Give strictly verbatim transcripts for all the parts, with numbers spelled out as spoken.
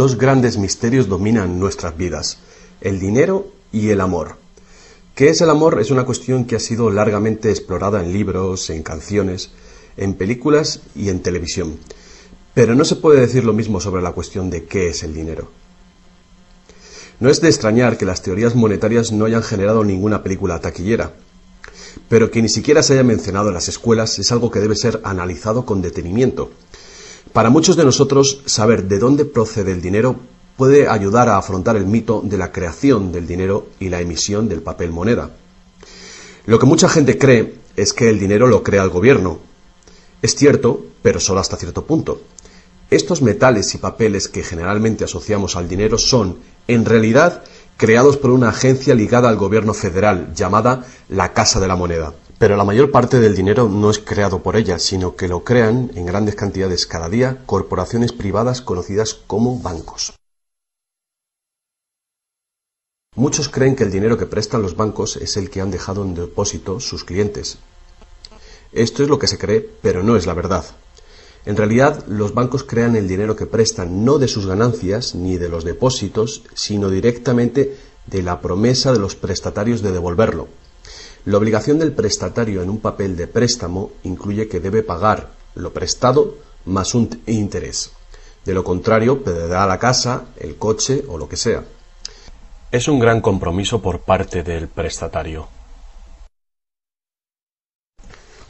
dos grandes misterios dominan nuestras vidas, el dinero y el amor. ¿Qué es el amor? Es una cuestión que ha sido largamente explorada en libros, en canciones, en películas y en televisión. Pero no se puede decir lo mismo sobre la cuestión de qué es el dinero. No es de extrañar que las teorías monetarias no hayan generado ninguna película taquillera, pero que ni siquiera se haya mencionado en las escuelas es algo que debe ser analizado con detenimiento. Para muchos de nosotros, saber de dónde procede el dinero puede ayudar a afrontar el mito de la creación del dinero y la emisión del papel moneda. Lo que mucha gente cree es que el dinero lo crea el gobierno. Es cierto, pero solo hasta cierto punto. Estos metales y papeles que generalmente asociamos al dinero son, en realidad, creados por una agencia ligada al gobierno federal, llamada la Casa de la Moneda. Pero la mayor parte del dinero no es creado por ella, sino que lo crean en grandes cantidades cada día corporaciones privadas conocidas como bancos. Muchos creen que el dinero que prestan los bancos es el que han dejado en depósito sus clientes. Esto es lo que se cree, pero no es la verdad. En realidad, los bancos crean el dinero que prestan no de sus ganancias ni de los depósitos, sino directamente de la promesa de los prestatarios de devolverlo. La obligación del prestatario en un papel de préstamo incluye que debe pagar lo prestado más un interés. De lo contrario, perderá la casa, el coche o lo que sea. Es un gran compromiso por parte del prestatario.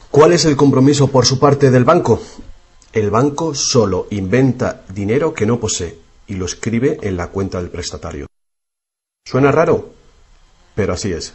¿Cuál es el compromiso por su parte del banco? El banco solo inventa dinero que no posee y lo escribe en la cuenta del prestatario. Suena raro, pero así es.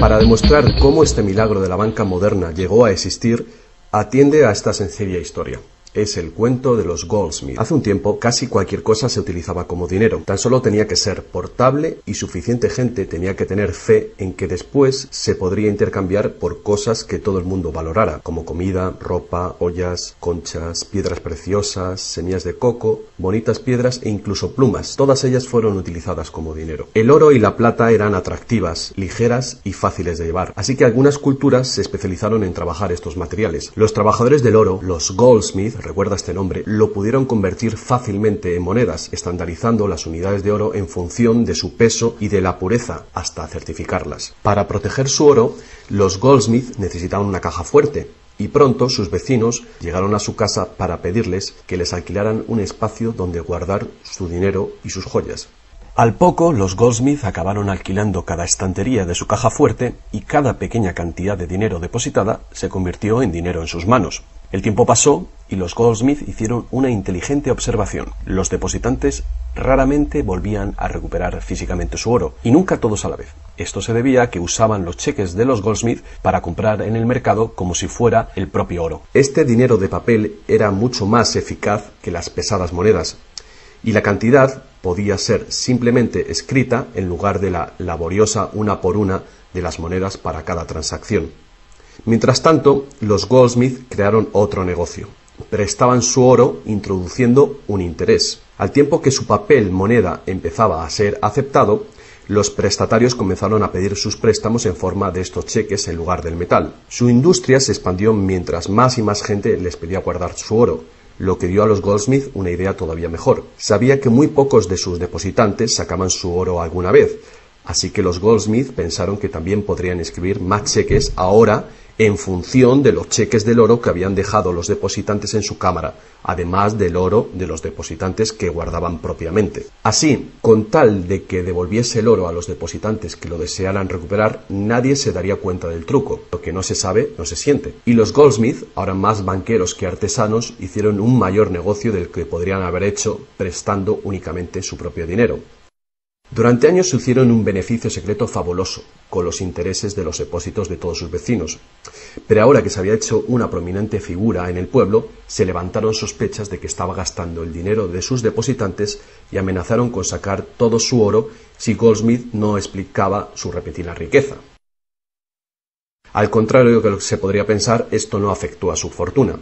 Para demostrar cómo este milagro de la banca moderna llegó a existir, atiende a esta sencilla historia. Es el cuento de los Goldsmith. Hace un tiempo, casi cualquier cosa se utilizaba como dinero. Tan solo tenía que ser portable y suficiente gente tenía que tener fe en que después se podría intercambiar por cosas que todo el mundo valorara, como comida, ropa, ollas, conchas, piedras preciosas, semillas de coco, bonitas piedras e incluso plumas. Todas ellas fueron utilizadas como dinero. El oro y la plata eran atractivas, ligeras y fáciles de llevar, así que algunas culturas se especializaron en trabajar estos materiales. Los trabajadores del oro, los Goldsmith, recuerda este nombre, lo pudieron convertir fácilmente en monedas, estandarizando las unidades de oro en función de su peso y de la pureza, hasta certificarlas. Para proteger su oro, los Goldsmith necesitaban una caja fuerte, y pronto sus vecinos llegaron a su casa para pedirles que les alquilaran un espacio donde guardar su dinero y sus joyas. Al poco, los Goldsmith acabaron alquilando cada estantería de su caja fuerte y cada pequeña cantidad de dinero depositada se convirtió en dinero en sus manos. El tiempo pasó y los Goldsmith hicieron una inteligente observación. Los depositantes raramente volvían a recuperar físicamente su oro, y nunca todos a la vez. Esto se debía a que usaban los cheques de los Goldsmith para comprar en el mercado como si fuera el propio oro. Este dinero de papel era mucho más eficaz que las pesadas monedas, y la cantidad podía ser simplemente escrita en lugar de la laboriosa una por una de las monedas para cada transacción. Mientras tanto, los Goldsmith crearon otro negocio. Prestaban su oro introduciendo un interés. Al tiempo que su papel moneda empezaba a ser aceptado, los prestatarios comenzaron a pedir sus préstamos en forma de estos cheques en lugar del metal. Su industria se expandió mientras más y más gente les pedía guardar su oro, lo que dio a los Goldsmith una idea todavía mejor. Sabía que muy pocos de sus depositantes sacaban su oro alguna vez, así que los Goldsmith pensaron que también podrían escribir más cheques ahora en función de los cheques del oro que habían dejado los depositantes en su cámara, además del oro de los depositantes que guardaban propiamente. Así, con tal de que devolviese el oro a los depositantes que lo desearan recuperar, nadie se daría cuenta del truco. Lo que no se sabe, no se siente. Y los Goldsmith, ahora más banqueros que artesanos, hicieron un mayor negocio del que podrían haber hecho prestando únicamente su propio dinero. Durante años se hicieron un beneficio secreto fabuloso con los intereses de los depósitos de todos sus vecinos, pero ahora que se había hecho una prominente figura en el pueblo, se levantaron sospechas de que estaba gastando el dinero de sus depositantes y amenazaron con sacar todo su oro si Goldsmith no explicaba su repentina riqueza. Al contrario de lo que se podría pensar, esto no afectó a su fortuna.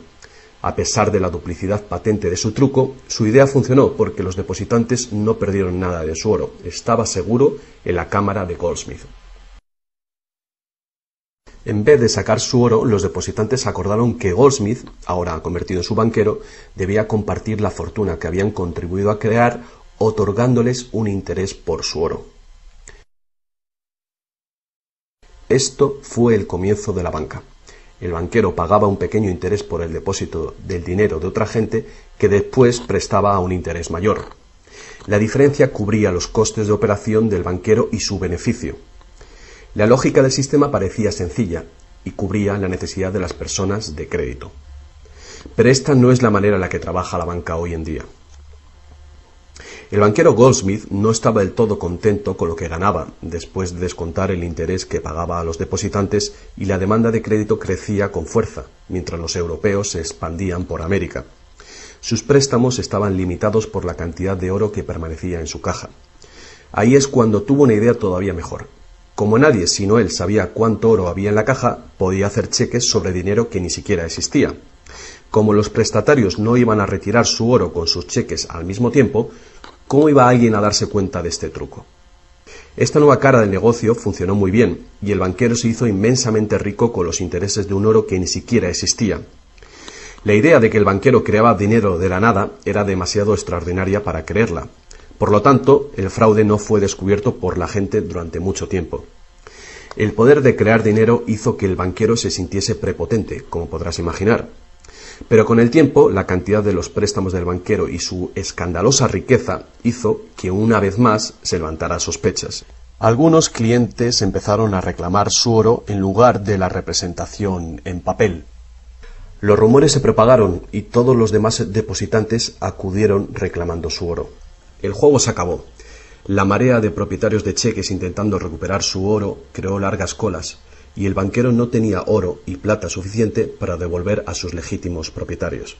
A pesar de la duplicidad patente de su truco, su idea funcionó porque los depositantes no perdieron nada de su oro. Estaba seguro en la cámara de Goldsmith. En vez de sacar su oro, los depositantes acordaron que Goldsmith, ahora convertido en su banquero, debía compartir la fortuna que habían contribuido a crear, otorgándoles un interés por su oro. Esto fue el comienzo de la banca. El banquero pagaba un pequeño interés por el depósito del dinero de otra gente que después prestaba a un interés mayor. La diferencia cubría los costes de operación del banquero y su beneficio. La lógica del sistema parecía sencilla y cubría la necesidad de las personas de crédito. Pero esta no es la manera en la que trabaja la banca hoy en día. El banquero Goldsmith no estaba del todo contento con lo que ganaba después de descontar el interés que pagaba a los depositantes, y la demanda de crédito crecía con fuerza mientras los europeos se expandían por América. Sus préstamos estaban limitados por la cantidad de oro que permanecía en su caja. Ahí es cuando tuvo una idea todavía mejor. Como nadie sino él sabía cuánto oro había en la caja, podía hacer cheques sobre dinero que ni siquiera existía. Como los prestatarios no iban a retirar su oro con sus cheques al mismo tiempo, ¿cómo iba alguien a darse cuenta de este truco? Esta nueva cara del negocio funcionó muy bien, y el banquero se hizo inmensamente rico con los intereses de un oro que ni siquiera existía. La idea de que el banquero creaba dinero de la nada era demasiado extraordinaria para creerla. Por lo tanto, el fraude no fue descubierto por la gente durante mucho tiempo. El poder de crear dinero hizo que el banquero se sintiese prepotente, como podrás imaginar. Pero con el tiempo, la cantidad de los préstamos del banquero y su escandalosa riqueza hizo que una vez más se levantaran sospechas. Algunos clientes empezaron a reclamar su oro en lugar de la representación en papel. Los rumores se propagaron y todos los demás depositantes acudieron reclamando su oro. El juego se acabó. La marea de propietarios de cheques intentando recuperar su oro creó largas colas, y el banquero no tenía oro y plata suficiente para devolver a sus legítimos propietarios.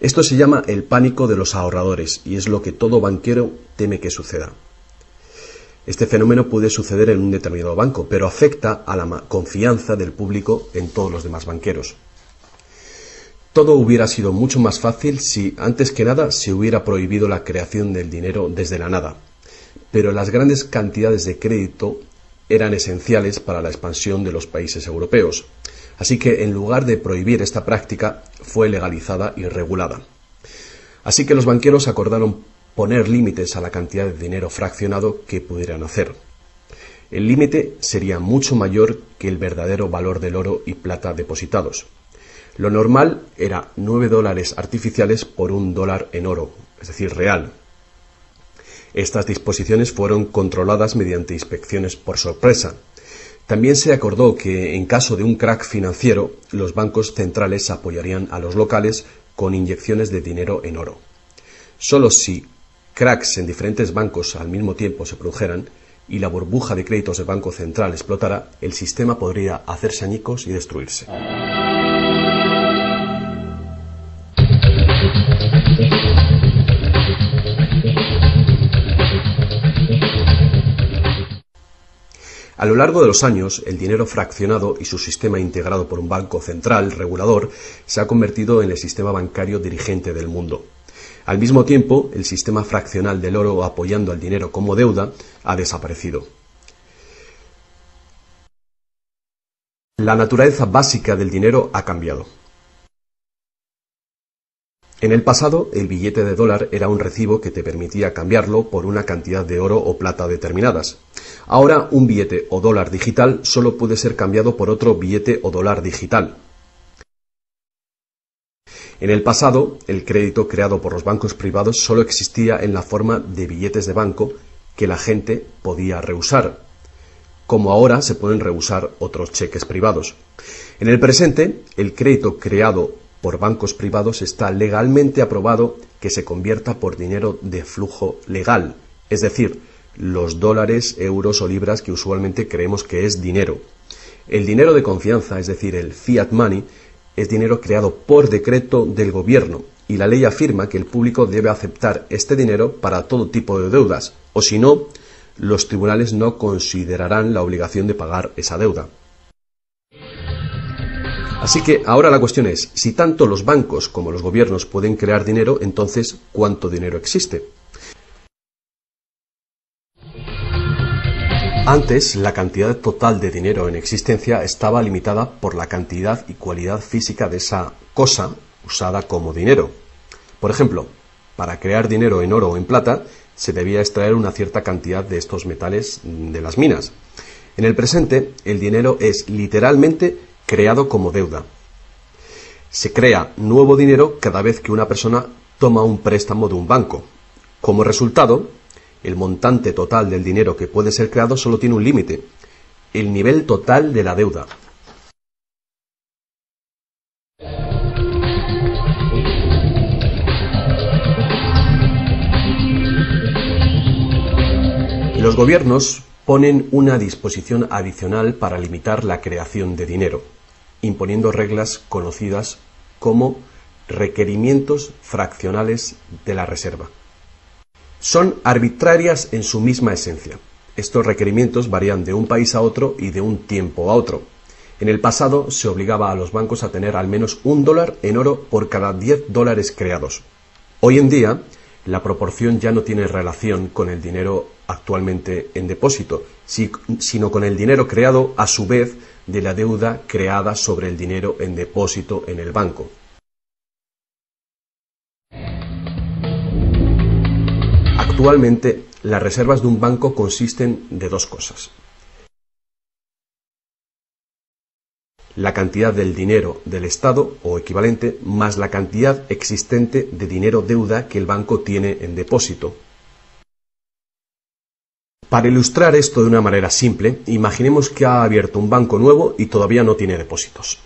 Esto se llama el pánico de los ahorradores y es lo que todo banquero teme que suceda. Este fenómeno puede suceder en un determinado banco, pero afecta a la confianza del público en todos los demás banqueros. Todo hubiera sido mucho más fácil si, antes que nada, se hubiera prohibido la creación del dinero desde la nada. Pero las grandes cantidades de crédito eran esenciales para la expansión de los países europeos. Así que, en lugar de prohibir esta práctica, fue legalizada y regulada. Así que los banqueros acordaron poner límites a la cantidad de dinero fraccionado que pudieran hacer. El límite sería mucho mayor que el verdadero valor del oro y plata depositados. Lo normal era nueve dólares artificiales por un dólar en oro, es decir, real. Estas disposiciones fueron controladas mediante inspecciones por sorpresa. También se acordó que, en caso de un crack financiero, los bancos centrales apoyarían a los locales con inyecciones de dinero en oro. Solo si cracks en diferentes bancos al mismo tiempo se produjeran y la burbuja de créditos del Banco Central explotara, el sistema podría hacerse añicos y destruirse. A lo largo de los años, el dinero fraccionado y su sistema integrado por un banco central regulador se ha convertido en el sistema bancario dirigente del mundo. Al mismo tiempo, el sistema fraccional del oro apoyando al dinero como deuda ha desaparecido. La naturaleza básica del dinero ha cambiado. En el pasado, el billete de dólar era un recibo que te permitía cambiarlo por una cantidad de oro o plata determinadas. Ahora, un billete o dólar digital solo puede ser cambiado por otro billete o dólar digital. En el pasado, el crédito creado por los bancos privados solo existía en la forma de billetes de banco que la gente podía rehusar, como ahora se pueden rehusar otros cheques privados. En el presente, el crédito creado por bancos privados está legalmente aprobado que se convierta por dinero de flujo legal, es decir, los dólares, euros o libras que usualmente creemos que es dinero. El dinero de confianza, es decir, el fiat money, es dinero creado por decreto del gobierno y la ley afirma que el público debe aceptar este dinero para todo tipo de deudas, o si no, los tribunales no considerarán la obligación de pagar esa deuda. Así que ahora la cuestión es, si tanto los bancos como los gobiernos pueden crear dinero, entonces, ¿cuánto dinero existe? Antes, la cantidad total de dinero en existencia estaba limitada por la cantidad y cualidad física de esa cosa usada como dinero. Por ejemplo, para crear dinero en oro o en plata, se debía extraer una cierta cantidad de estos metales de las minas. En el presente, el dinero es literalmente creado como deuda. Se crea nuevo dinero cada vez que una persona toma un préstamo de un banco. Como resultado, el montante total del dinero que puede ser creado solo tiene un límite, el nivel total de la deuda. Los gobiernos ponen una disposición adicional para limitar la creación de dinero, imponiendo reglas conocidas como requerimientos fraccionales de la reserva. Son arbitrarias en su misma esencia. Estos requerimientos varían de un país a otro y de un tiempo a otro. En el pasado se obligaba a los bancos a tener al menos un dólar en oro por cada diez dólares creados. Hoy en día, la proporción ya no tiene relación con el dinero actualmente en depósito, sino con el dinero creado a su vez de la deuda creada sobre el dinero en depósito en el banco. Actualmente, las reservas de un banco consisten de dos cosas: la cantidad del dinero del Estado o equivalente más la cantidad existente de dinero deuda que el banco tiene en depósito. Para ilustrar esto de una manera simple, imaginemos que ha abierto un banco nuevo y todavía no tiene depósitos.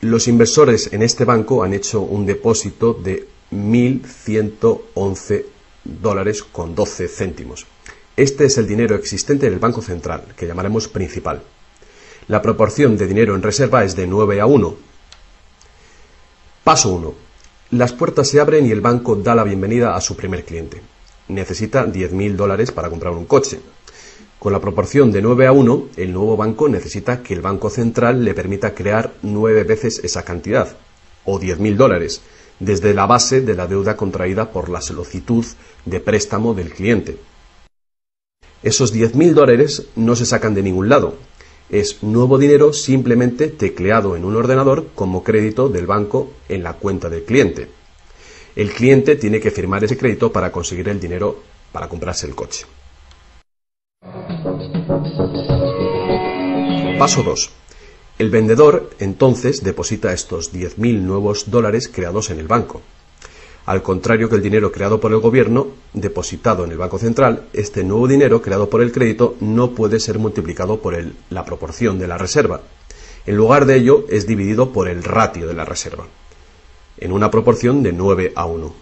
Los inversores en este banco han hecho un depósito de mil ciento once dólares con doce céntimos. Este es el dinero existente en el Banco Central, que llamaremos principal. La proporción de dinero en reserva es de nueve a uno. Paso uno. Las puertas se abren y el banco da la bienvenida a su primer cliente. Necesita diez mil dólares para comprar un coche. Con la proporción de nueve a uno, el nuevo banco necesita que el Banco Central le permita crear nueve veces esa cantidad, o diez mil dólares. Desde la base de la deuda contraída por la solicitud de préstamo del cliente. Esos diez mil dólares no se sacan de ningún lado. Es nuevo dinero simplemente tecleado en un ordenador como crédito del banco en la cuenta del cliente. El cliente tiene que firmar ese crédito para conseguir el dinero para comprarse el coche. Paso dos. El vendedor, entonces, deposita estos diez mil nuevos dólares creados en el banco. Al contrario que el dinero creado por el gobierno, depositado en el Banco Central, este nuevo dinero creado por el crédito no puede ser multiplicado por el, la proporción de la reserva. En lugar de ello, es dividido por el ratio de la reserva, en una proporción de nueve a uno.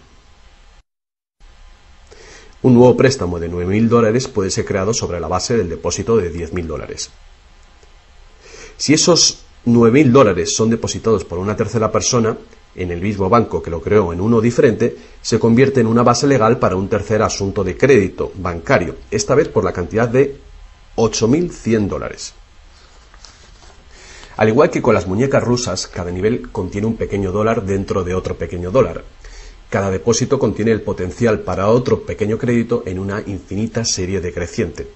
Un nuevo préstamo de nueve mil dólares puede ser creado sobre la base del depósito de diez mil dólares. Si esos nueve mil dólares son depositados por una tercera persona en el mismo banco que lo creó en uno diferente, se convierte en una base legal para un tercer asunto de crédito bancario, esta vez por la cantidad de ocho mil cien dólares. Al igual que con las muñecas rusas, cada nivel contiene un pequeño dólar dentro de otro pequeño dólar. Cada depósito contiene el potencial para otro pequeño crédito en una infinita serie decreciente.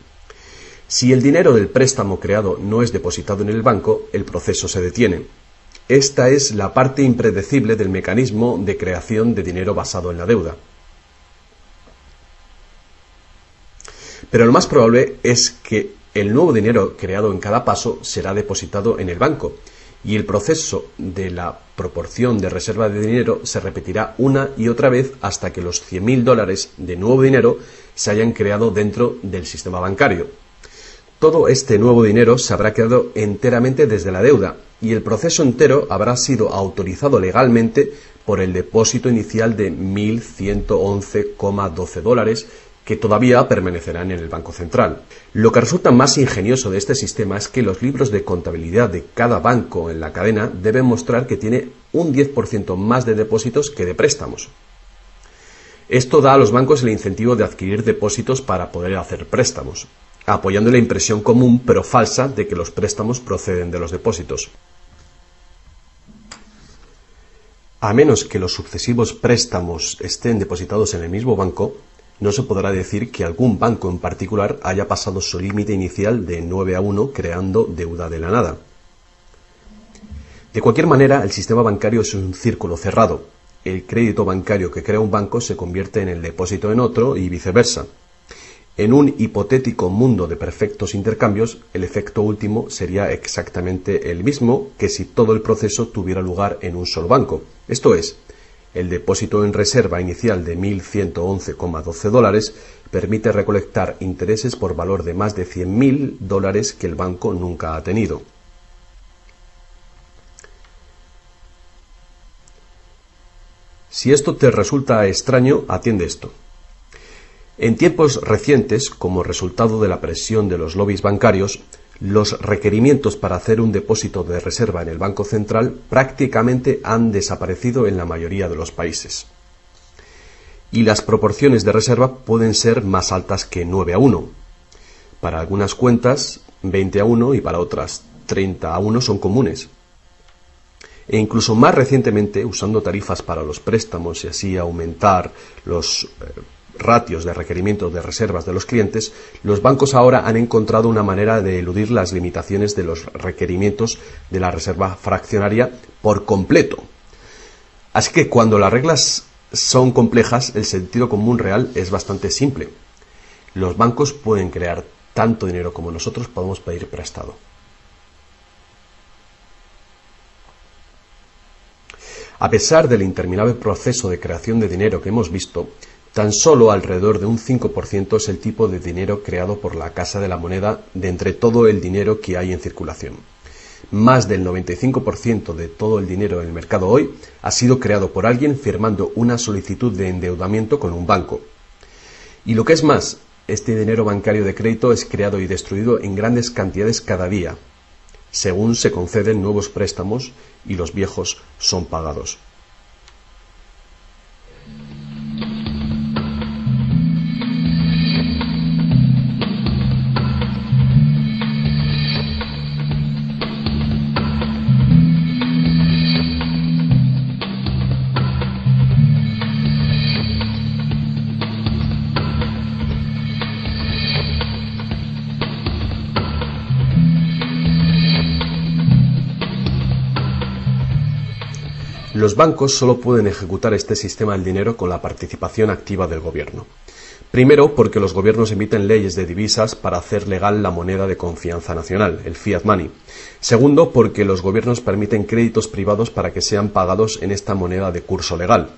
Si el dinero del préstamo creado no es depositado en el banco, el proceso se detiene. Esta es la parte impredecible del mecanismo de creación de dinero basado en la deuda. Pero lo más probable es que el nuevo dinero creado en cada paso será depositado en el banco, y el proceso de la proporción de reserva de dinero se repetirá una y otra vez hasta que los cien mil dólares de nuevo dinero se hayan creado dentro del sistema bancario. Todo este nuevo dinero se habrá creado enteramente desde la deuda y el proceso entero habrá sido autorizado legalmente por el depósito inicial de mil ciento once dólares con doce céntimos que todavía permanecerán en el Banco Central. Lo que resulta más ingenioso de este sistema es que los libros de contabilidad de cada banco en la cadena deben mostrar que tiene un diez por ciento más de depósitos que de préstamos. Esto da a los bancos el incentivo de adquirir depósitos para poder hacer préstamos, apoyando la impresión común pero falsa de que los préstamos proceden de los depósitos. A menos que los sucesivos préstamos estén depositados en el mismo banco, no se podrá decir que algún banco en particular haya pasado su límite inicial de nueve a uno creando deuda de la nada. De cualquier manera, el sistema bancario es un círculo cerrado. El crédito bancario que crea un banco se convierte en el depósito en otro y viceversa. En un hipotético mundo de perfectos intercambios, el efecto último sería exactamente el mismo que si todo el proceso tuviera lugar en un solo banco. Esto es, el depósito en reserva inicial de mil ciento once coma doce dólares permite recolectar intereses por valor de más de cien mil dólares que el banco nunca ha tenido. Si esto te resulta extraño, atiende esto. En tiempos recientes, como resultado de la presión de los lobbies bancarios, los requerimientos para hacer un depósito de reserva en el Banco Central prácticamente han desaparecido en la mayoría de los países. Y las proporciones de reserva pueden ser más altas que nueve a uno. Para algunas cuentas, veinte a uno y para otras, treinta a uno son comunes. E incluso más recientemente, usando tarifas para los préstamos y así aumentar los Eh, ratios de requerimiento de reservas de los clientes, los bancos ahora han encontrado una manera de eludir las limitaciones de los requerimientos de la reserva fraccionaria por completo. Así que cuando las reglas son complejas, el sentido común real es bastante simple. Los bancos pueden crear tanto dinero como nosotros podemos pedir prestado. A pesar del interminable proceso de creación de dinero que hemos visto, tan solo alrededor de un cinco por ciento es el tipo de dinero creado por la Casa de la Moneda de entre todo el dinero que hay en circulación. Más del noventa y cinco por ciento de todo el dinero en el mercado hoy ha sido creado por alguien firmando una solicitud de endeudamiento con un banco. Y lo que es más, este dinero bancario de crédito es creado y destruido en grandes cantidades cada día, según se conceden nuevos préstamos y los viejos son pagados. Los bancos solo pueden ejecutar este sistema del dinero con la participación activa del gobierno. Primero, porque los gobiernos emiten leyes de divisas para hacer legal la moneda de confianza nacional, el fiat money. Segundo, porque los gobiernos permiten créditos privados para que sean pagados en esta moneda de curso legal.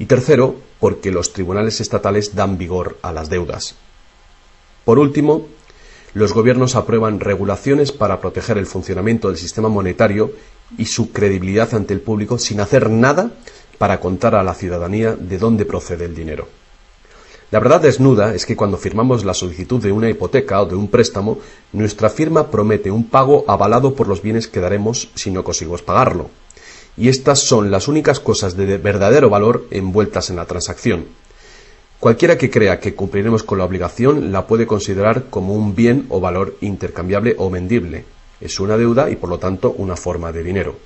Y tercero, porque los tribunales estatales dan vigor a las deudas. Por último, los gobiernos aprueban regulaciones para proteger el funcionamiento del sistema monetario y su credibilidad ante el público sin hacer nada para contar a la ciudadanía de dónde procede el dinero. La verdad desnuda es que cuando firmamos la solicitud de una hipoteca o de un préstamo, nuestra firma promete un pago avalado por los bienes que daremos si no conseguimos pagarlo. Y estas son las únicas cosas de verdadero valor envueltas en la transacción. Cualquiera que crea que cumpliremos con la obligación la puede considerar como un bien o valor intercambiable o vendible. Es una deuda y, por lo tanto, una forma de dinero.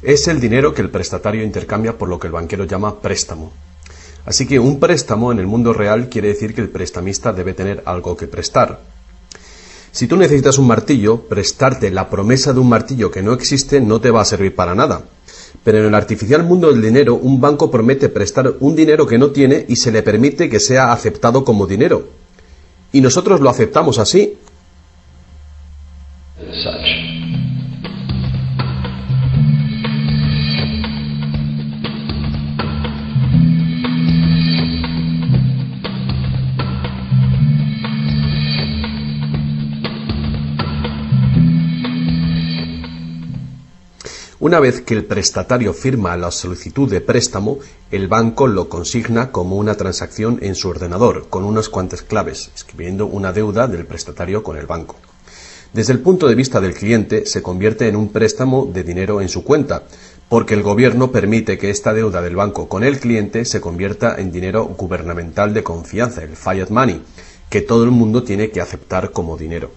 Es el dinero que el prestatario intercambia por lo que el banquero llama préstamo. Así que un préstamo en el mundo real quiere decir que el prestamista debe tener algo que prestar. Si tú necesitas un martillo, prestarte la promesa de un martillo que no existe no te va a servir para nada. Pero en el artificial mundo del dinero, un banco promete prestar un dinero que no tiene y se le permite que sea aceptado como dinero. Y nosotros lo aceptamos así. Una vez que el prestatario firma la solicitud de préstamo, el banco lo consigna como una transacción en su ordenador, con unas cuantas claves, escribiendo una deuda del prestatario con el banco. Desde el punto de vista del cliente, se convierte en un préstamo de dinero en su cuenta, porque el gobierno permite que esta deuda del banco con el cliente se convierta en dinero gubernamental de confianza, el fiat money, que todo el mundo tiene que aceptar como dinero.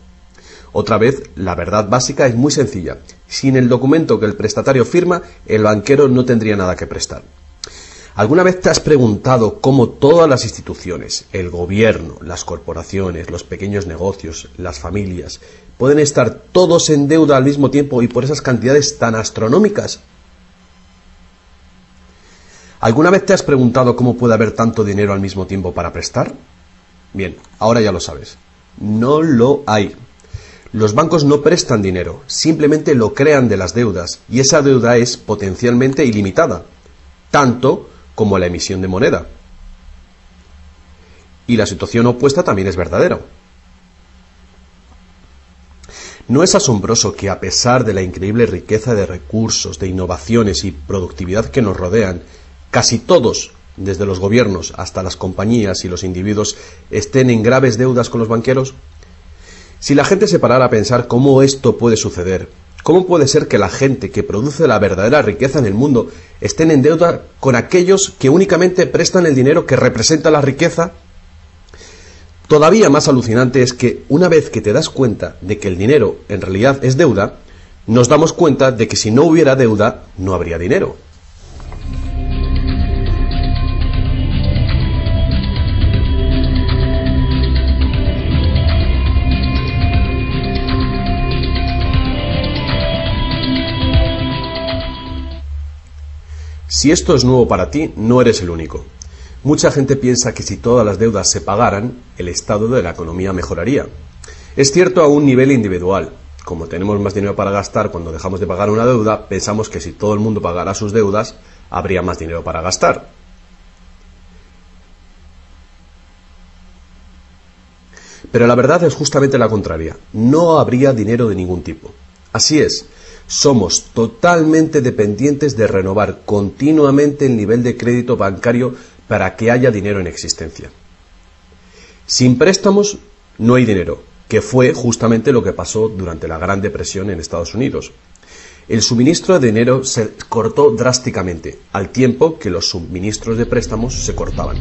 Otra vez, la verdad básica es muy sencilla. sin el documento que el prestatario firma, el banquero no tendría nada que prestar. ¿Alguna vez te has preguntado cómo todas las instituciones, el gobierno, las corporaciones, los pequeños negocios, las familias, pueden estar todos en deuda al mismo tiempo y por esas cantidades tan astronómicas? ¿Alguna vez te has preguntado cómo puede haber tanto dinero al mismo tiempo para prestar? Bien, ahora ya lo sabes. No lo hay. Los bancos no prestan dinero, simplemente lo crean de las deudas, y esa deuda es potencialmente ilimitada, tanto como la emisión de moneda. Y la situación opuesta también es verdadera. ¿No es asombroso que, a pesar de la increíble riqueza de recursos, de innovaciones y productividad que nos rodean, casi todos, desde los gobiernos hasta las compañías y los individuos, estén en graves deudas con los banqueros? Si la gente se parara a pensar cómo esto puede suceder, ¿cómo puede ser que la gente que produce la verdadera riqueza en el mundo estén en deuda con aquellos que únicamente prestan el dinero que representa la riqueza? Todavía más alucinante es que, una vez que te das cuenta de que el dinero en realidad es deuda, nos damos cuenta de que si no hubiera deuda, no habría dinero. Si esto es nuevo para ti, no eres el único. Mucha gente piensa que si todas las deudas se pagaran, el estado de la economía mejoraría. Es cierto a un nivel individual. Como tenemos más dinero para gastar cuando dejamos de pagar una deuda, pensamos que si todo el mundo pagara sus deudas, habría más dinero para gastar. Pero la verdad es justamente la contraria. No habría dinero de ningún tipo. Así es. Somos totalmente dependientes de renovar continuamente el nivel de crédito bancario para que haya dinero en existencia. Sin préstamos no hay dinero, que fue justamente lo que pasó durante la Gran Depresión en Estados Unidos. El suministro de dinero se cortó drásticamente, al tiempo que los suministros de préstamos se cortaban.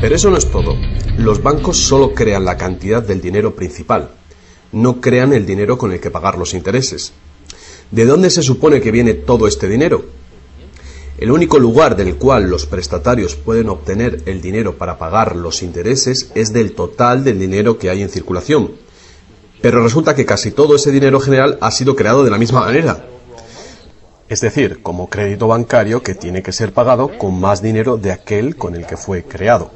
Pero eso no es todo. Los bancos solo crean la cantidad del dinero principal. No crean el dinero con el que pagar los intereses. ¿De dónde se supone que viene todo este dinero? El único lugar del cual los prestatarios pueden obtener el dinero para pagar los intereses es del total del dinero que hay en circulación. Pero resulta que casi todo ese dinero general ha sido creado de la misma manera. Es decir, como crédito bancario que tiene que ser pagado con más dinero de aquel con el que fue creado.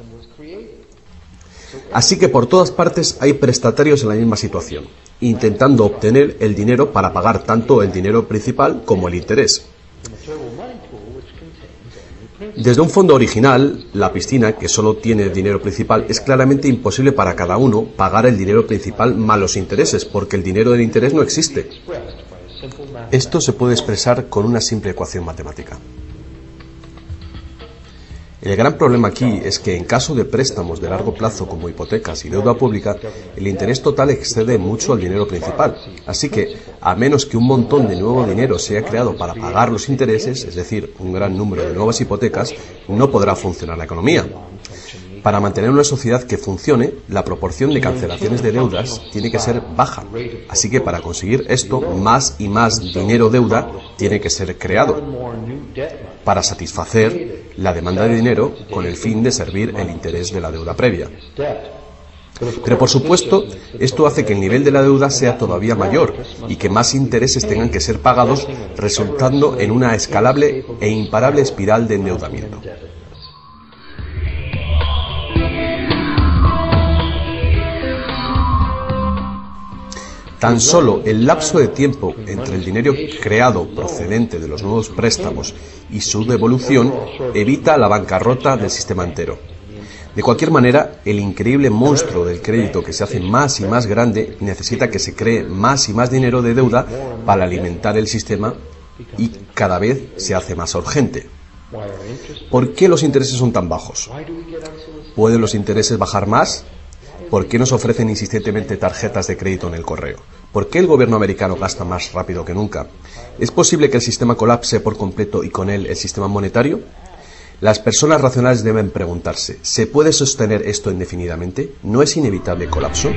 Así que por todas partes hay prestatarios en la misma situación, intentando obtener el dinero para pagar tanto el dinero principal como el interés. Desde un fondo original, la piscina, que solo tiene el dinero principal, es claramente imposible para cada uno pagar el dinero principal más los intereses, porque el dinero del interés no existe. Esto se puede expresar con una simple ecuación matemática. El gran problema aquí es que en caso de préstamos de largo plazo como hipotecas y deuda pública, el interés total excede mucho al dinero principal. Así que, a menos que un montón de nuevo dinero sea creado para pagar los intereses, es decir, un gran número de nuevas hipotecas, no podrá funcionar la economía. Para mantener una sociedad que funcione, la proporción de cancelaciones de deudas tiene que ser baja. Así que para conseguir esto, más y más dinero-deuda tiene que ser creado para satisfacer la demanda de dinero con el fin de servir el interés de la deuda previa. Pero por supuesto, esto hace que el nivel de la deuda sea todavía mayor y que más intereses tengan que ser pagados, resultando en una escalable e imparable espiral de endeudamiento. Tan solo el lapso de tiempo entre el dinero creado procedente de los nuevos préstamos y su devolución evita la bancarrota del sistema entero. De cualquier manera, el increíble monstruo del crédito que se hace más y más grande necesita que se cree más y más dinero de deuda para alimentar el sistema y cada vez se hace más urgente. ¿Por qué los intereses son tan bajos? ¿Pueden los intereses bajar más? ¿Por qué nos ofrecen insistentemente tarjetas de crédito en el correo? ¿Por qué el gobierno americano gasta más rápido que nunca? ¿Es posible que el sistema colapse por completo y con él el sistema monetario? Las personas racionales deben preguntarse, ¿se puede sostener esto indefinidamente? ¿No es inevitable el colapso?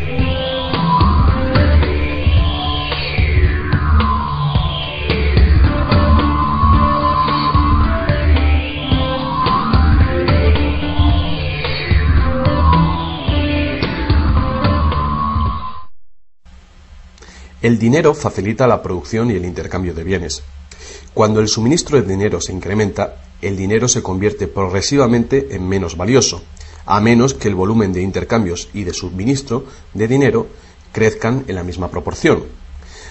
El dinero facilita la producción y el intercambio de bienes. Cuando el suministro de dinero se incrementa, el dinero se convierte progresivamente en menos valioso, a menos que el volumen de intercambios y de suministro de dinero crezcan en la misma proporción.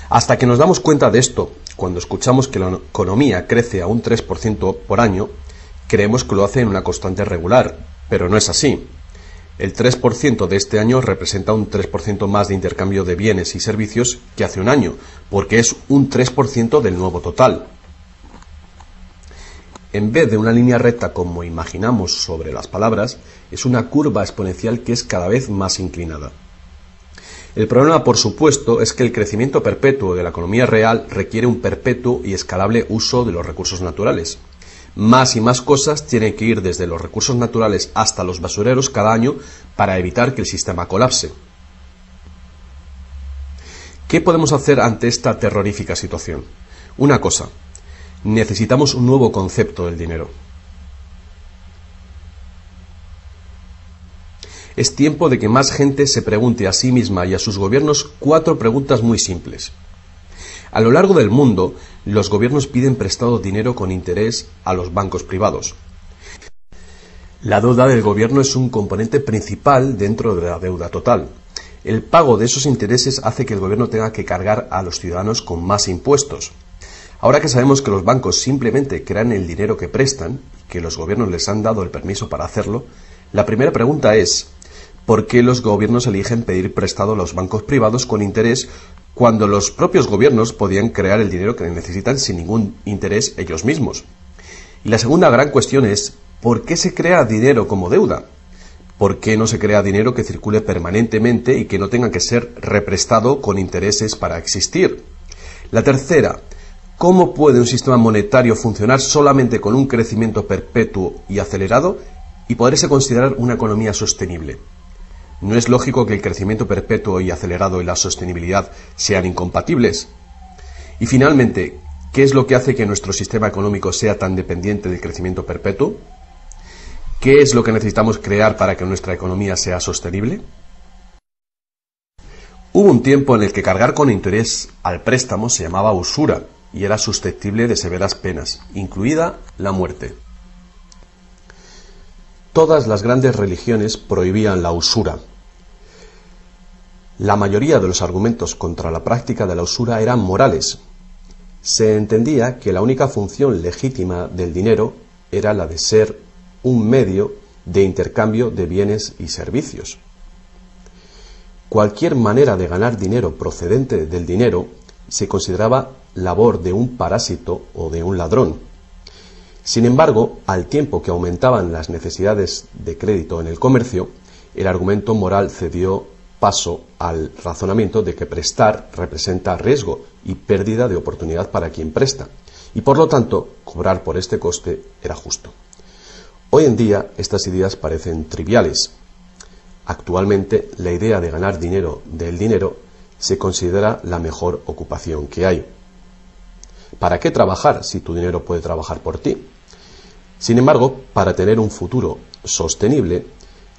Hasta que nos damos cuenta de esto, cuando escuchamos que la economía crece a un tres por ciento por año, creemos que lo hace en una constante regular, pero no es así. El tres por ciento de este año representa un tres por ciento más de intercambio de bienes y servicios que hace un año, porque es un tres por ciento del nuevo total. En vez de una línea recta como imaginamos sobre las palabras, es una curva exponencial que es cada vez más inclinada. El problema, por supuesto, es que el crecimiento perpetuo de la economía real requiere un perpetuo y escalable uso de los recursos naturales. Más y más cosas tienen que ir desde los recursos naturales hasta los basureros cada año para evitar que el sistema colapse. ¿Qué podemos hacer ante esta terrorífica situación? Una cosa, necesitamos un nuevo concepto del dinero. Es tiempo de que más gente se pregunte a sí misma y a sus gobiernos cuatro preguntas muy simples. A lo largo del mundo, los gobiernos piden prestado dinero con interés a los bancos privados. La deuda del gobierno es un componente principal dentro de la deuda total. El pago de esos intereses hace que el gobierno tenga que cargar a los ciudadanos con más impuestos. Ahora que sabemos que los bancos simplemente crean el dinero que prestan y que los gobiernos les han dado el permiso para hacerlo, la primera pregunta es, ¿por qué los gobiernos eligen pedir prestado a los bancos privados con interés cuando los propios gobiernos podían crear el dinero que necesitan sin ningún interés ellos mismos? Y la segunda gran cuestión es, ¿por qué se crea dinero como deuda? ¿Por qué no se crea dinero que circule permanentemente y que no tenga que ser represtado con intereses para existir? La tercera, ¿cómo puede un sistema monetario funcionar solamente con un crecimiento perpetuo y acelerado y poderse considerar una economía sostenible? ¿No es lógico que el crecimiento perpetuo y acelerado y la sostenibilidad sean incompatibles? Y finalmente, ¿qué es lo que hace que nuestro sistema económico sea tan dependiente del crecimiento perpetuo? ¿Qué es lo que necesitamos crear para que nuestra economía sea sostenible? Hubo un tiempo en el que cargar con interés al préstamo se llamaba usura y era susceptible de severas penas, incluida la muerte. Todas las grandes religiones prohibían la usura. La mayoría de los argumentos contra la práctica de la usura eran morales. Se entendía que la única función legítima del dinero era la de ser un medio de intercambio de bienes y servicios. Cualquier manera de ganar dinero procedente del dinero se consideraba labor de un parásito o de un ladrón. Sin embargo, al tiempo que aumentaban las necesidades de crédito en el comercio, el argumento moral cedió paso al razonamiento de que prestar representa riesgo y pérdida de oportunidad para quien presta, y por lo tanto, cobrar por este coste era justo. Hoy en día, estas ideas parecen triviales. Actualmente, la idea de ganar dinero del dinero se considera la mejor ocupación que hay. ¿Para qué trabajar si tu dinero puede trabajar por ti? Sin embargo, para tener un futuro sostenible,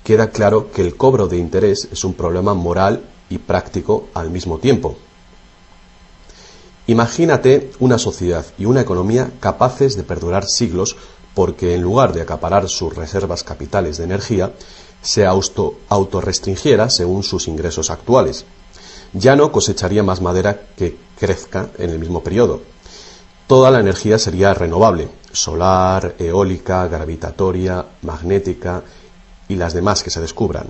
queda claro que el cobro de interés es un problema moral y práctico al mismo tiempo. Imagínate una sociedad y una economía capaces de perdurar siglos porque en lugar de acaparar sus reservas capitales de energía, se autorrestringiera según sus ingresos actuales. Ya no cosecharía más madera que crezca en el mismo periodo. Toda la energía sería renovable, solar, eólica, gravitatoria, magnética, y las demás que se descubran.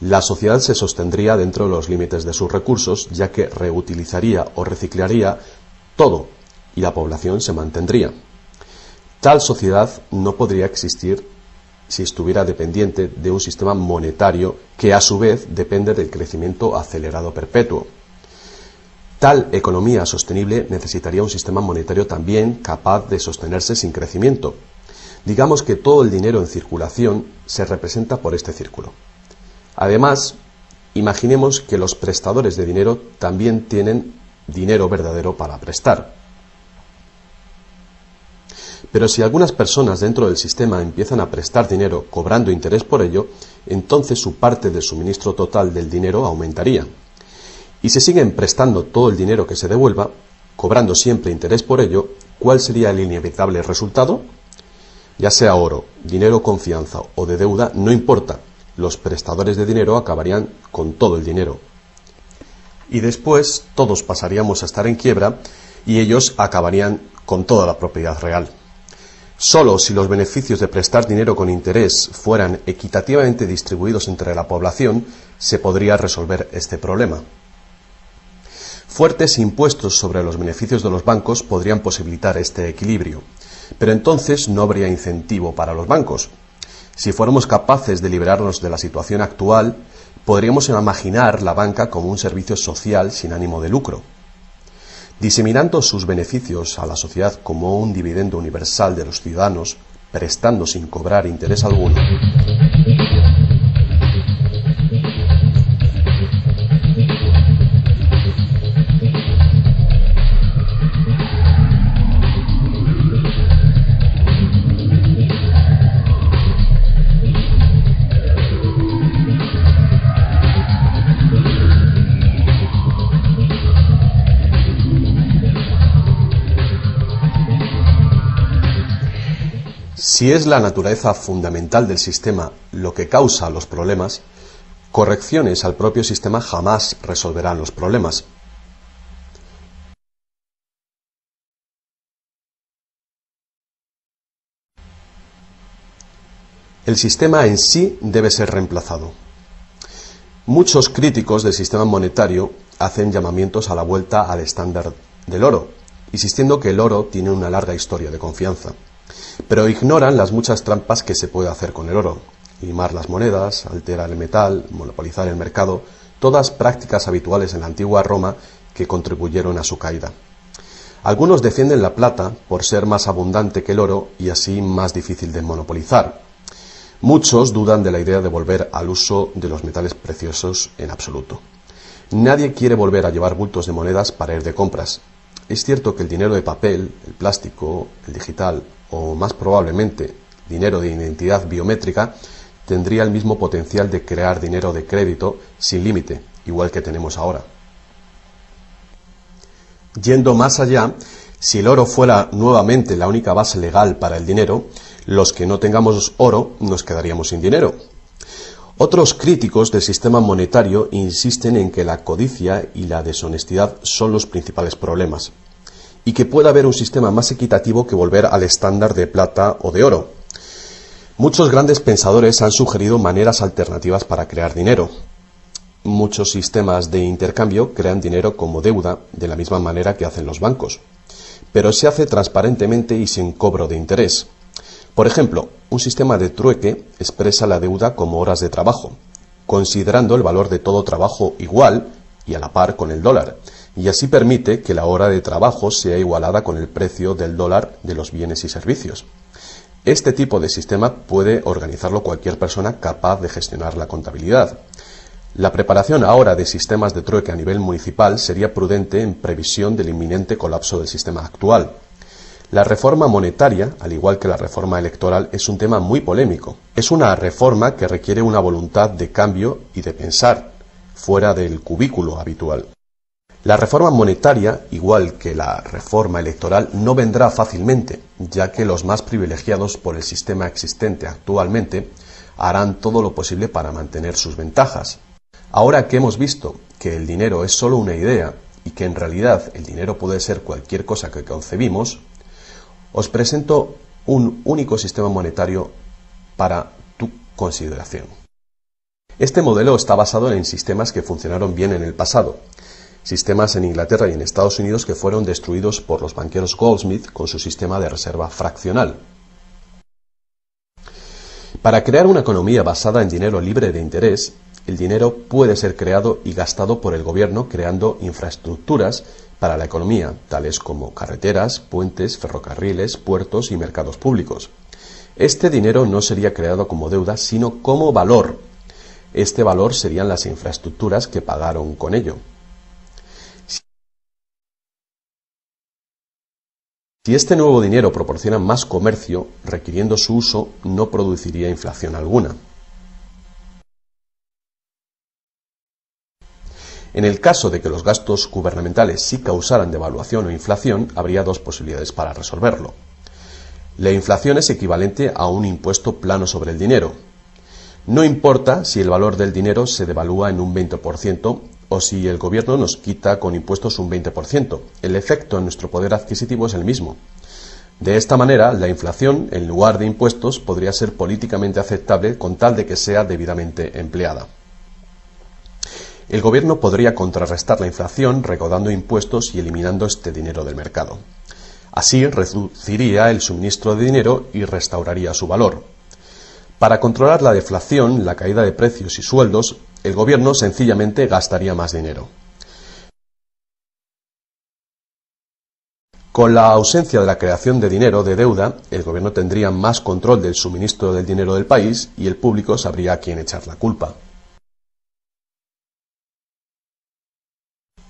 La sociedad se sostendría dentro de los límites de sus recursos, ya que reutilizaría o reciclaría todo y la población se mantendría. Tal sociedad no podría existir si estuviera dependiente de un sistema monetario que a su vez depende del crecimiento acelerado perpetuo. Tal economía sostenible necesitaría un sistema monetario también capaz de sostenerse sin crecimiento. Digamos que todo el dinero en circulación se representa por este círculo. Además, imaginemos que los prestadores de dinero también tienen dinero verdadero para prestar. Pero si algunas personas dentro del sistema empiezan a prestar dinero cobrando interés por ello, entonces su parte del suministro total del dinero aumentaría. Y si siguen prestando todo el dinero que se devuelva, cobrando siempre interés por ello, ¿cuál sería el inevitable resultado? Ya sea oro, dinero confianza o de deuda, no importa. Los prestadores de dinero acabarían con todo el dinero. Y después todos pasaríamos a estar en quiebra y ellos acabarían con toda la propiedad real. Solo si los beneficios de prestar dinero con interés fueran equitativamente distribuidos entre la población, se podría resolver este problema. Fuertes impuestos sobre los beneficios de los bancos podrían posibilitar este equilibrio, pero entonces no habría incentivo para los bancos. Si fuéramos capaces de liberarnos de la situación actual, podríamos imaginar la banca como un servicio social sin ánimo de lucro. Diseminando sus beneficios a la sociedad como un dividendo universal de los ciudadanos, prestando sin cobrar interés alguno. Si es la naturaleza fundamental del sistema lo que causa los problemas, correcciones al propio sistema jamás resolverán los problemas. El sistema en sí debe ser reemplazado. Muchos críticos del sistema monetario hacen llamamientos a la vuelta al estándar del oro, insistiendo que el oro tiene una larga historia de confianza. Pero ignoran las muchas trampas que se puede hacer con el oro. Limar las monedas, alterar el metal, monopolizar el mercado, todas prácticas habituales en la antigua Roma que contribuyeron a su caída. Algunos defienden la plata por ser más abundante que el oro y así más difícil de monopolizar. Muchos dudan de la idea de volver al uso de los metales preciosos en absoluto. Nadie quiere volver a llevar bultos de monedas para ir de compras. Es cierto que el dinero de papel, el plástico, el digital o más probablemente dinero de identidad biométrica tendría el mismo potencial de crear dinero de crédito sin límite, igual que tenemos ahora. Yendo más allá, si el oro fuera nuevamente la única base legal para el dinero, los que no tengamos oro nos quedaríamos sin dinero. Otros críticos del sistema monetario insisten en que la codicia y la deshonestidad son los principales problemas, y que pueda haber un sistema más equitativo que volver al estándar de plata o de oro. Muchos grandes pensadores han sugerido maneras alternativas para crear dinero. Muchos sistemas de intercambio crean dinero como deuda, de la misma manera que hacen los bancos, pero se hace transparentemente y sin cobro de interés. Por ejemplo, un sistema de trueque expresa la deuda como horas de trabajo, considerando el valor de todo trabajo igual y a la par con el dólar, y así permite que la hora de trabajo sea igualada con el precio del dólar de los bienes y servicios. Este tipo de sistema puede organizarlo cualquier persona capaz de gestionar la contabilidad. La preparación ahora de sistemas de trueque a nivel municipal sería prudente en previsión del inminente colapso del sistema actual. La reforma monetaria, al igual que la reforma electoral, es un tema muy polémico. Es una reforma que requiere una voluntad de cambio y de pensar, fuera del cubículo habitual. La reforma monetaria, igual que la reforma electoral, no vendrá fácilmente, ya que los más privilegiados por el sistema existente actualmente harán todo lo posible para mantener sus ventajas. Ahora que hemos visto que el dinero es solo una idea y que en realidad el dinero puede ser cualquier cosa que concebimos, os presento un único sistema monetario para tu consideración. Este modelo está basado en sistemas que funcionaron bien en el pasado, sistemas en Inglaterra y en Estados Unidos que fueron destruidos por los banqueros Goldsmith con su sistema de reserva fraccional. Para crear una economía basada en dinero libre de interés, el dinero puede ser creado y gastado por el gobierno creando infraestructuras para la economía, tales como carreteras, puentes, ferrocarriles, puertos y mercados públicos. Este dinero no sería creado como deuda, sino como valor. Este valor serían las infraestructuras que pagaron con ello. Si este nuevo dinero proporciona más comercio, requiriendo su uso, no produciría inflación alguna. En el caso de que los gastos gubernamentales sí causaran devaluación o inflación, habría dos posibilidades para resolverlo. La inflación es equivalente a un impuesto plano sobre el dinero. No importa si el valor del dinero se devalúa en un veinte por ciento o si el gobierno nos quita con impuestos un veinte por ciento, el efecto en nuestro poder adquisitivo es el mismo. De esta manera, la inflación, en lugar de impuestos, podría ser políticamente aceptable con tal de que sea debidamente empleada. El gobierno podría contrarrestar la inflación recaudando impuestos y eliminando este dinero del mercado. Así reduciría el suministro de dinero y restauraría su valor. Para controlar la deflación, la caída de precios y sueldos, el gobierno sencillamente gastaría más dinero. Con la ausencia de la creación de dinero de deuda, el gobierno tendría más control del suministro del dinero del país y el público sabría a quién echar la culpa.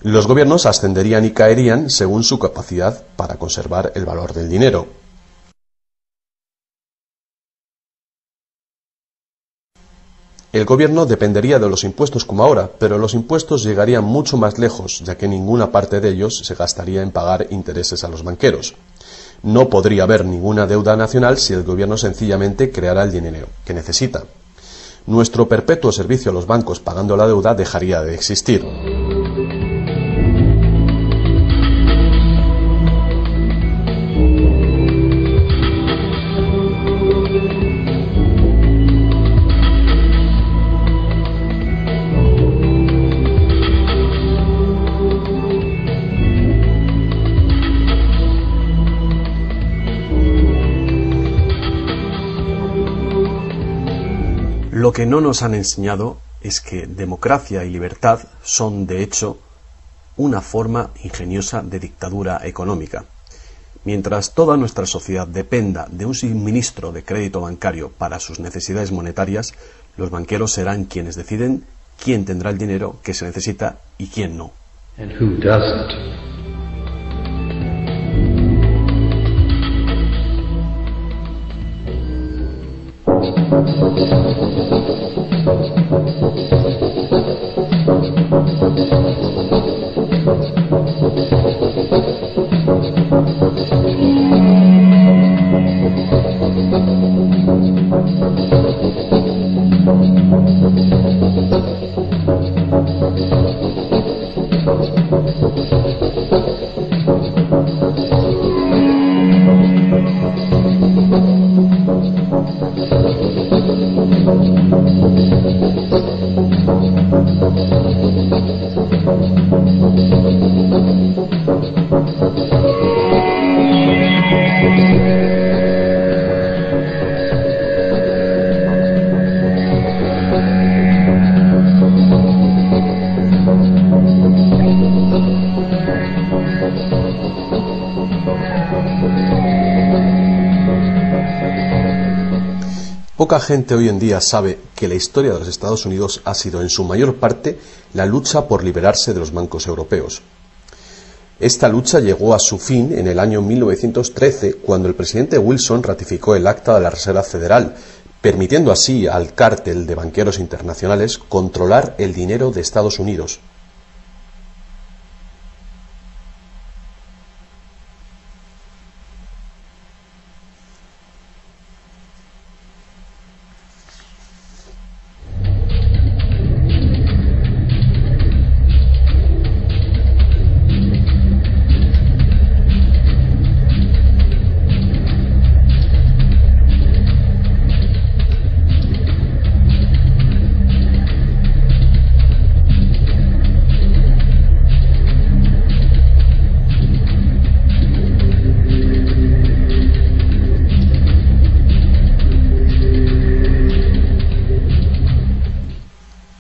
Los gobiernos ascenderían y caerían según su capacidad para conservar el valor del dinero. El gobierno dependería de los impuestos como ahora, pero los impuestos llegarían mucho más lejos, ya que ninguna parte de ellos se gastaría en pagar intereses a los banqueros. No podría haber ninguna deuda nacional si el gobierno sencillamente creara el dinero que necesita. Nuestro perpetuo servicio a los bancos pagando la deuda dejaría de existir. Lo que no nos han enseñado es que democracia y libertad son, de hecho, una forma ingeniosa de dictadura económica. Mientras toda nuestra sociedad dependa de un suministro de crédito bancario para sus necesidades monetarias, los banqueros serán quienes deciden quién tendrá el dinero que se necesita y quién no. And who doesn't. Poca gente hoy en día sabe que la historia de los Estados Unidos ha sido en su mayor parte la lucha por liberarse de los bancos europeos. Esta lucha llegó a su fin en el año mil novecientos trece cuando el presidente Wilson ratificó el Acta de la Reserva Federal, permitiendo así al cártel de banqueros internacionales controlar el dinero de Estados Unidos.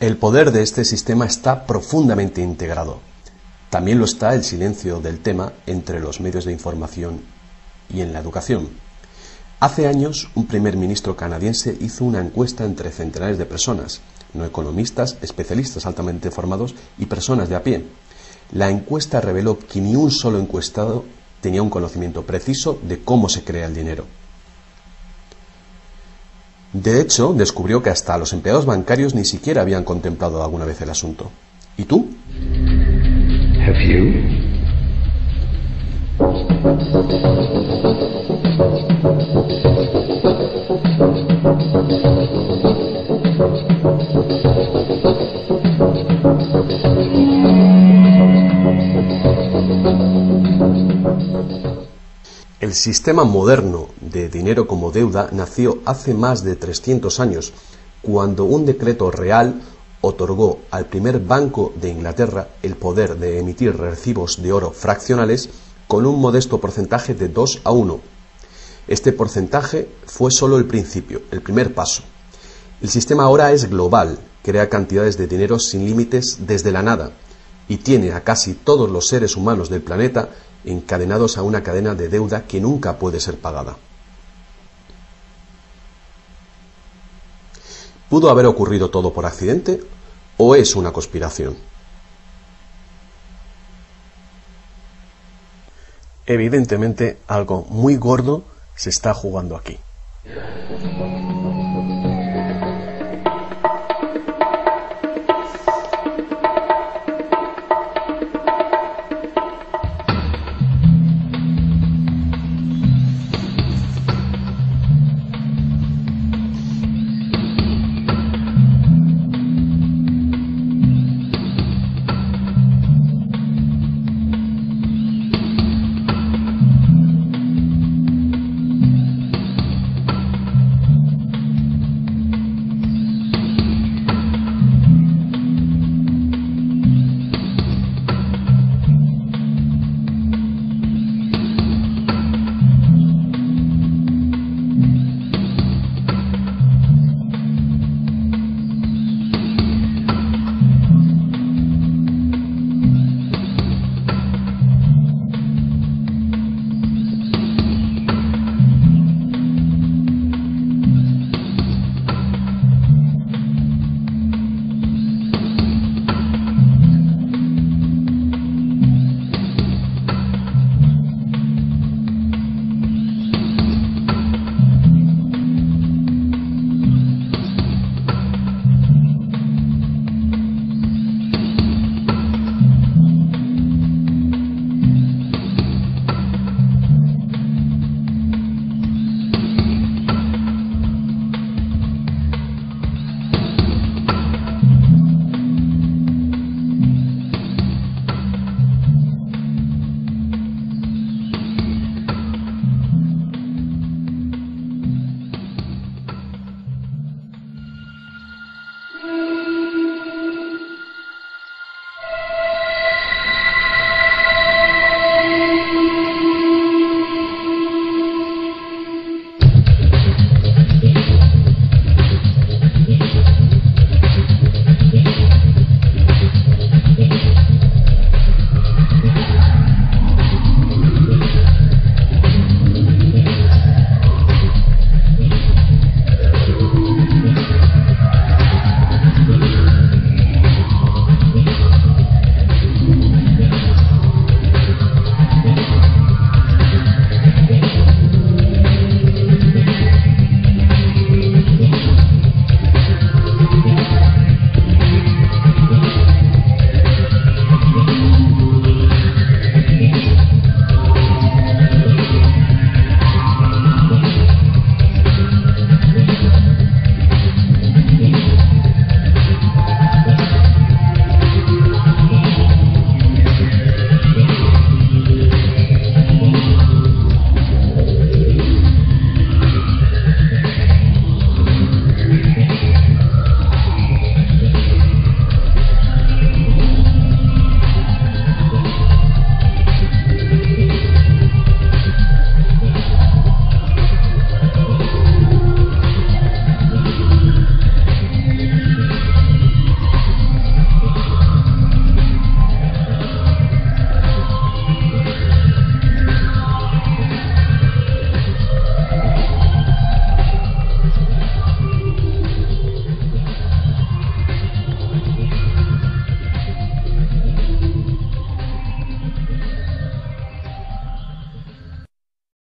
El poder de este sistema está profundamente integrado. También lo está el silencio del tema entre los medios de información y en la educación. Hace años, un primer ministro canadiense hizo una encuesta entre centenares de personas, no economistas, especialistas altamente formados y personas de a pie. La encuesta reveló que ni un solo encuestado tenía un conocimiento preciso de cómo se crea el dinero. De hecho, descubrió que hasta los empleados bancarios ni siquiera habían contemplado alguna vez el asunto. ¿Y tú? Have you? El sistema moderno de dinero como deuda nació hace más de trescientos años, cuando un decreto real otorgó al primer banco de Inglaterra el poder de emitir recibos de oro fraccionales con un modesto porcentaje de dos a uno. Este porcentaje fue solo el principio, el primer paso. El sistema ahora es global, crea cantidades de dinero sin límites desde la nada y tiene a casi todos los seres humanos del planeta encadenados a una cadena de deuda que nunca puede ser pagada. ¿Pudo haber ocurrido todo por accidente o es una conspiración? Evidentemente, algo muy gordo se está jugando aquí.